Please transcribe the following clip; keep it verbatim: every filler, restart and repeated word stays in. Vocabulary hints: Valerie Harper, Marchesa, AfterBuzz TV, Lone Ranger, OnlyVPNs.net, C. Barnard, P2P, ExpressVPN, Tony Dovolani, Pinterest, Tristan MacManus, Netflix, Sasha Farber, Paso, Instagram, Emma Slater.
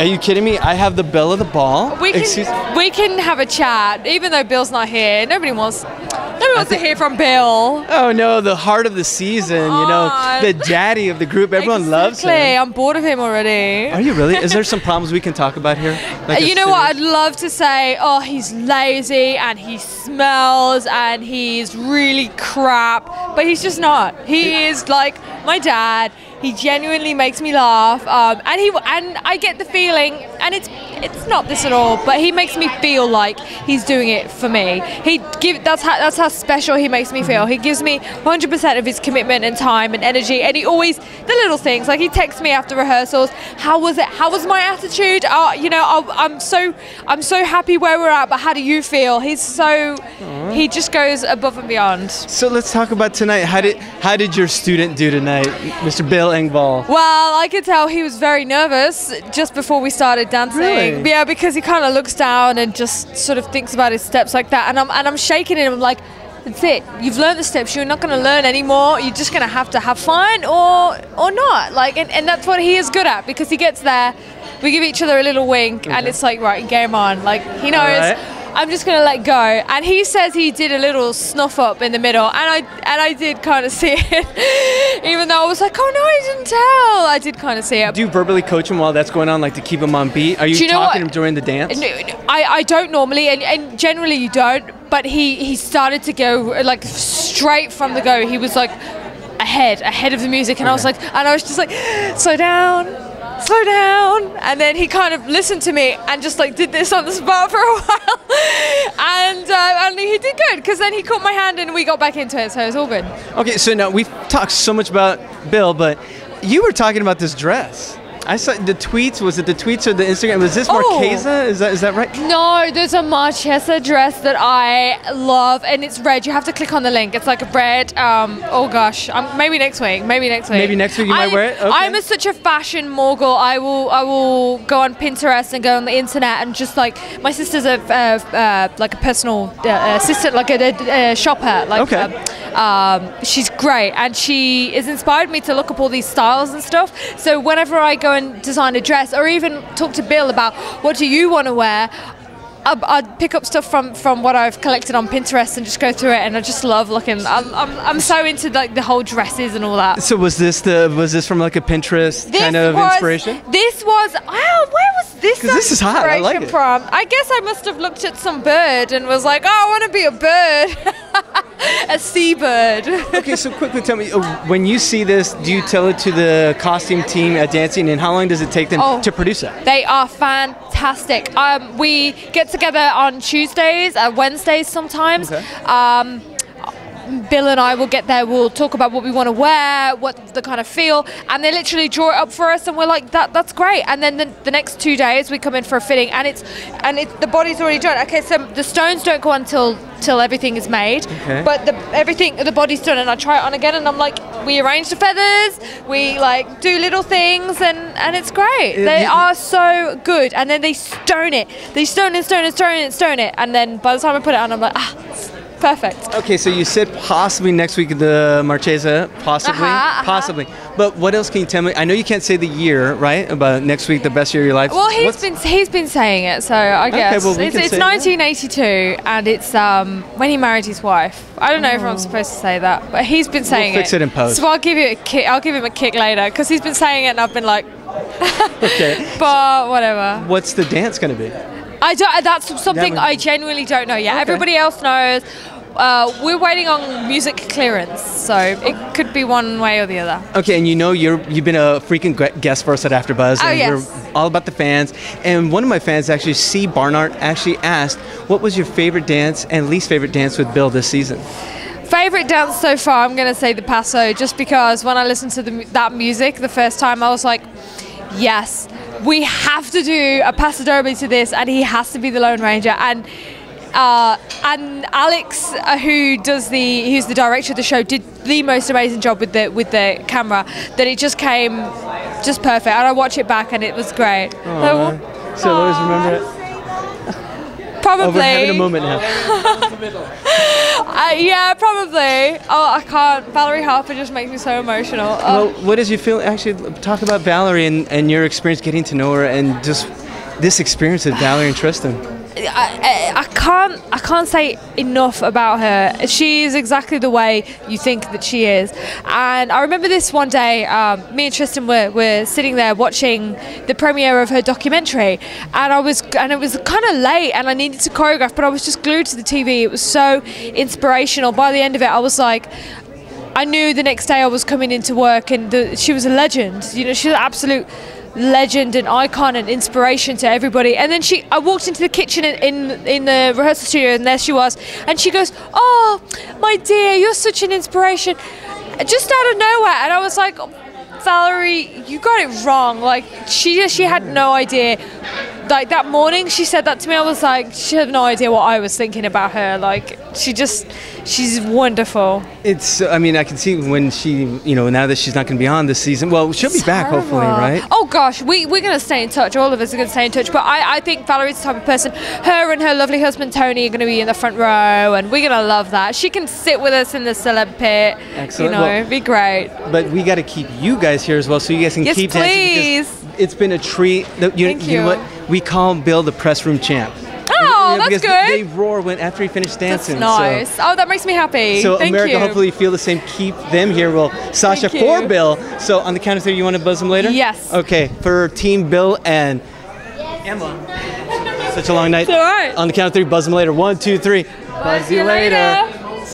Are you kidding me? I have the belle of the ball. We can, Excuse we can have a chat, even though Belle's not here. Nobody wants nobody wants to hear from Belle. Oh no, the heart of the season, you know, the daddy of the group. Everyone exactly. loves him. I'm bored of him already. Are you really? Is there some problems we can talk about here? Like you know serious? What? I'd love to say, oh, he's lazy and he smells and he's really crap, but he's just not. He is like my dad. He genuinely makes me laugh, um, and he and I get the feeling, and it's it's not this at all, but he makes me feel like he's doing it for me. He give that's how that's how special he makes me feel. He gives me one hundred percent of his commitment and time and energy, and he always the little things like he texts me after rehearsals. How was it? How was my attitude? Uh, you know, I'll, I'm so I'm so happy where we're at, but how do you feel? He's so Aww. He just goes above and beyond. So let's talk about tonight. How did how did your student do tonight, Mister Bill? Ball. Well, I could tell he was very nervous just before we started dancing. Really? Yeah, because he kind of looks down and just sort of thinks about his steps like that. And I'm and I'm shaking him. I'm like, that's it. You've learned the steps. You're not going to learn anymore. You're just going to have to have fun or or not. Like, and, and that's what he is good at because he gets there. We give each other a little wink, okay. and it's like, right, game on. Like he knows. I'm just gonna let go, and he says he did a little snuff up in the middle, and I and I did kind of see it, even though I was like, oh no, I didn't tell. I did kind of see it. Do you verbally coach him while that's going on, like to keep him on beat? Are you, you know talking to him during the dance? No, no, I I don't normally, and, and generally you don't. But he he started to go like straight from the go. He was like ahead ahead of the music, and okay. I was like, and I was just like, slow down. Slow down, and then he kind of listened to me and just like did this on the spot for a while, and uh, and he did good because then he caught my hand and we got back into it, so it was all good. Okay, so now we've talked so much about Bill, but you were talking about this dress. I saw the tweets. Was it the tweets or the Instagram? Was this Marchesa? Oh. Is that is that right? No, there's a Marchesa dress that I love, and it's red. You have to click on the link. It's like a red. Um, oh gosh, um, maybe next week. Maybe next week. Maybe next week you I, might wear it. Okay. I'm a, such a fashion mogul. I will. I will go on Pinterest and go on the internet and just like my sister's a uh, uh, like a personal uh, assistant, like a, a, a shopper. Like okay. Um, um, she's great, and she has inspired me to look up all these styles and stuff. So whenever I go and design a dress or even talk to Bill about what do you want to wear, I'd, I'd pick up stuff from from what I've collected on Pinterest and just go through it, and I just love looking. I'm, I'm, I'm so into like the whole dresses and all that. So was this the was this from like a Pinterest this kind of was, inspiration? This was oh, where was this? This is hot. I like it. From I guess I must have looked at some bird and was like, oh, I want to be a bird. A seabird. Okay, so quickly tell me, when you see this, do you tell it to the costume team at dancing, and how long does it take them oh, to produce it? They are fantastic. Um, we get together on Tuesdays, uh, Wednesdays sometimes. Okay. Um, Bill and I will get there, we'll talk about what we want to wear, what the kind of feel, and they literally draw it up for us, and we're like, that that's great. And then the, the next two days we come in for a fitting, and it's and it's the body's already done. Okay, so the stones don't go until till everything is made, okay. but the everything the body's done, and I try it on again, and I'm like, we arrange the feathers, we like do little things, and and it's great. It, they it, are so good, and then they stone it, they stone and stone and stone and stone it, and then by the time I put it on, I'm like, ah. Perfect. Okay, so you said possibly next week the Marchesa, possibly, uh-huh, uh-huh. possibly. But what else can you tell me? I know you can't say the year, right? About next week, the best year of your life. Well, he's What's been he's been saying it, so I guess okay, well, we it's, it's nineteen eighty-two, that. And it's um when he married his wife. I don't know oh. if I'm supposed to say that, but he's been saying we'll fix it. Fix it in post. So I'll give you a kick. I'll give him a kick later because he's been saying it, and I've been like, okay, but whatever. What's the dance gonna be? I don't, that's something that I genuinely don't know yet. Okay. Everybody else knows. Uh, we're waiting on music clearance, so it could be one way or the other. Okay, and you know you're you've been a frequent guest for us at AfterBuzz, oh, and yes. we're all about the fans. And one of my fans, actually, C. Barnard, actually asked, "What was your favorite dance and least favorite dance with Bill this season?" Favorite dance so far, I'm going to say the Paso, just because when I listened to the, that music the first time, I was like, "Yes." We have to do a Paso Doble to this, and he has to be the Lone Ranger. And uh, and Alex, uh, who does the who's the director of the show, did the most amazing job with the with the camera. That it just came just perfect. And I watch it back, and it was great. Aww. So, so always remember it. Probably. Oh, we're having a moment now. uh, yeah, probably. Oh, I can't. Valerie Harper just makes me so emotional. Oh. Well, what is your feeling? Actually, talk about Valerie and, and your experience getting to know her and just this experience with Valerie and Tristan. I, I, I can't I can't say enough about her. She is exactly the way you think that she is. And I remember this one day, um, me and Tristan were, were sitting there watching the premiere of her documentary, and I was and it was kind of late and I needed to choreograph, but I was just glued to the T V. It was so inspirational. By the end of it, I was like, I knew the next day I was coming into work, and the, she was a legend. You know, she was an absolute legend and icon and inspiration to everybody. And then she I walked into the kitchen in, in in the rehearsal studio, and there she was, and she goes, "Oh, my dear, you're such an inspiration," just out of nowhere. And I was like, "Valerie, you got it wrong." Like, she she had no idea. Like, that morning she said that to me, I was like, she had no idea what I was thinking about her. Like, she just she's wonderful. It's I mean, I can see when she, you know, now that she's not going to be on this season, well, she'll be back hopefully, right? Oh gosh, we, we're going to stay in touch. All of us are going to stay in touch. But I, I think Valerie's the type of person, her and her lovely husband Tony are going to be in the front row, and we're going to love that. She can sit with us in the celeb pit. Excellent. You know, well, it'd be great. But we got to keep you guys here as well, so you guys can yes, keep please. dancing. Because it's been a treat. You, Thank you. you know what? We call Bill the press room champ. Oh, yeah, that's good. They roar when after he finished dancing. That's nice. So. Oh, that makes me happy. So Thank America, you. hopefully you feel the same. Keep them here. Well, Sasha for Bill. So on the count of three, you want to buzz them later? Yes. Okay. For Team Bill and yes. Emma. Such a long night. It's all right. On the count of three, buzz them later. One, two, three. Buzz, buzz you later. later.